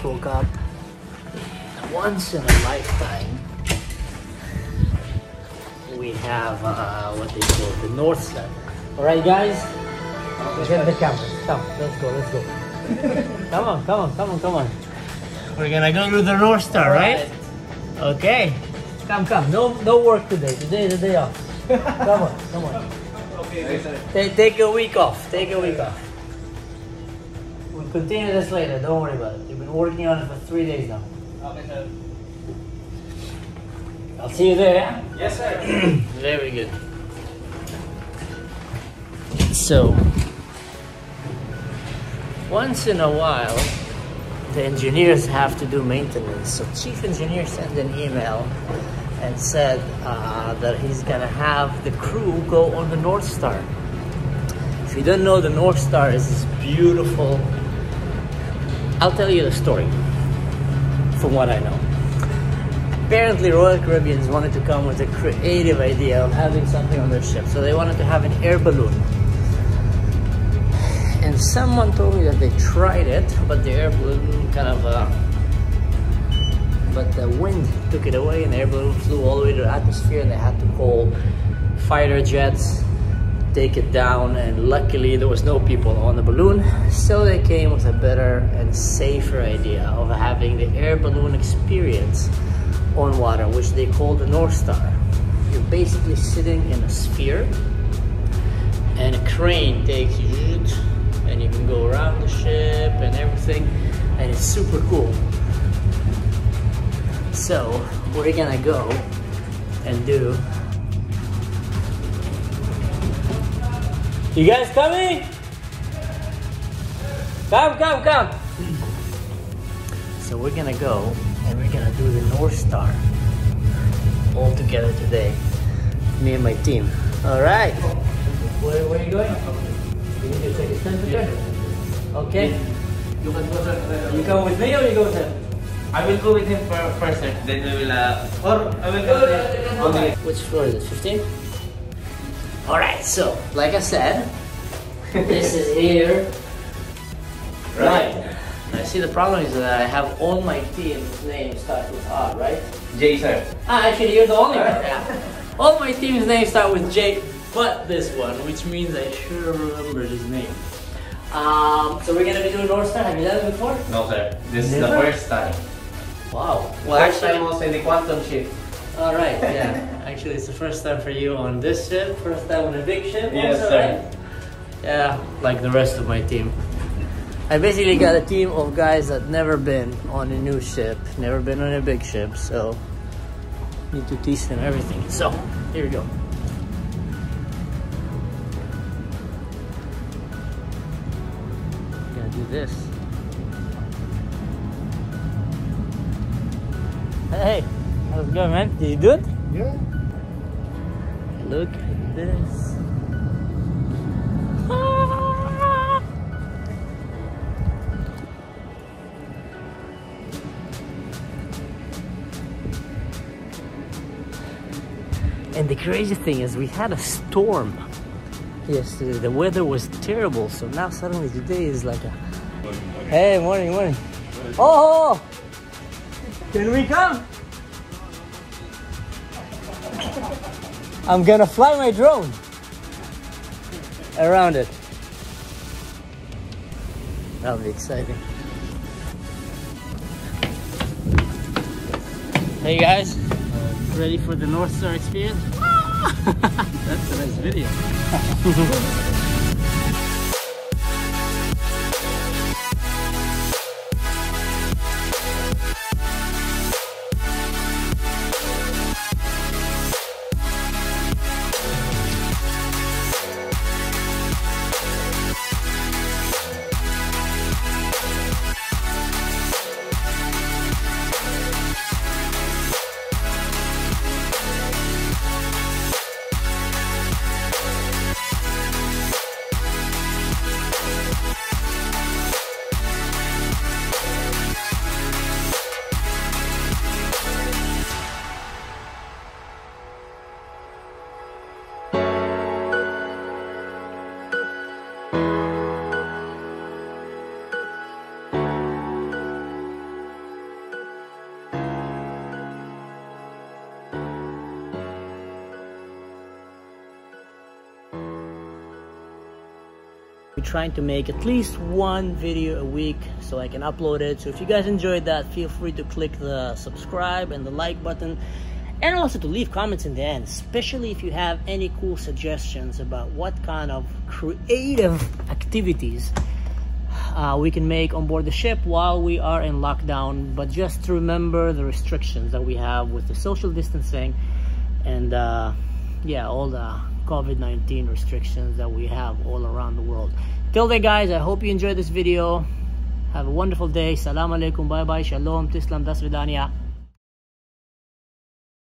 just woke up. Once in a lifetime, we have what they call the North Star. All right, guys, get the camera. Come, let's go, let's go. Come on, come on, come on, come on. We're gonna go to the North Star, right? Okay. Come, come. No work today. Today is the day off. Come on, come on. Okay. Take a week off. Take a week off. We'll continue this later. Don't worry about it. We've been working on it for 3 days now. Okay, sir. I'll see you there. Yes, sir. Very good. So, once in a while, the engineers have to do maintenance. So, chief engineer sent an email and said that he's gonna have the crew go on the North Star. If you don't know, the North Star is this beautiful. I'll tell you the story. From what I know, apparently Royal Caribbeans wanted to come with a creative idea of having something on their ship, so they wanted to have an air balloon. And someone told me that they tried it, but the air balloon kind of, but the wind took it away, and the air balloon flew all the way to the atmosphere, and they had to call fighter jets, take it down, and luckily there was no people on the balloon, so they came with a better and safer idea of having the air balloon experience on water, which they call the North Star. You're basically sitting in a sphere and a crane takes you and you can go around the ship and everything, and it's super cool. So we're gonna go and do. You guys coming? Come, come, come. So we're gonna go and we're gonna do the North Star all together today. Me and my team. All right. Where are you going? You need to take a temperature? Okay. You come with me or you go with him? I will go with him first, then we will, or I will go with him. Which floor is it, 15? Alright, so, like I said, this is here, right? I see the problem is that I have all my team's names start with R, right? J, sir. Ah, actually you're the only one, yeah. All my team's names start with J, but this one, which means I sure remember his name. So we're gonna be doing North Star. Have you done it before? No, sir. This Never? Is the first time. Wow. Well, first time also in the Quantum ship. Alright, yeah. Actually, it's the first time for you on this ship, first time on a big ship. Yes, also, sir. Right? Yeah, like the rest of my team. I basically got a team of guys that never been on a new ship, never been on a big ship, so need to teach them everything. So, here we go. I'm gonna do this. Hey, how's it going, man? Did you do it? Yeah. Look at this. Ah! And the crazy thing is we had a storm yesterday. The weather was terrible, so now suddenly today is like a... Morning, morning. Hey, morning, morning. Morning. Oh! Can we come? I'm gonna fly my drone around it. That'll be exciting. Hey guys, ready for the North Star experience? That's a nice video. we're trying to make at least one video a week so I can upload it. So if you guys enjoyed that, feel free to click the subscribe and the like button, and also to leave comments in the end, especially if you have any cool suggestions about what kind of creative activities we can make on board the ship while we are in lockdown. But just to remember the restrictions that we have with the social distancing and yeah, all the COVID-19 restrictions that we have all around the world. Till then, guys, I hope you enjoyed this video. Have a wonderful day. Salam alaikum, bye bye, shalom, tislam, dasvidania.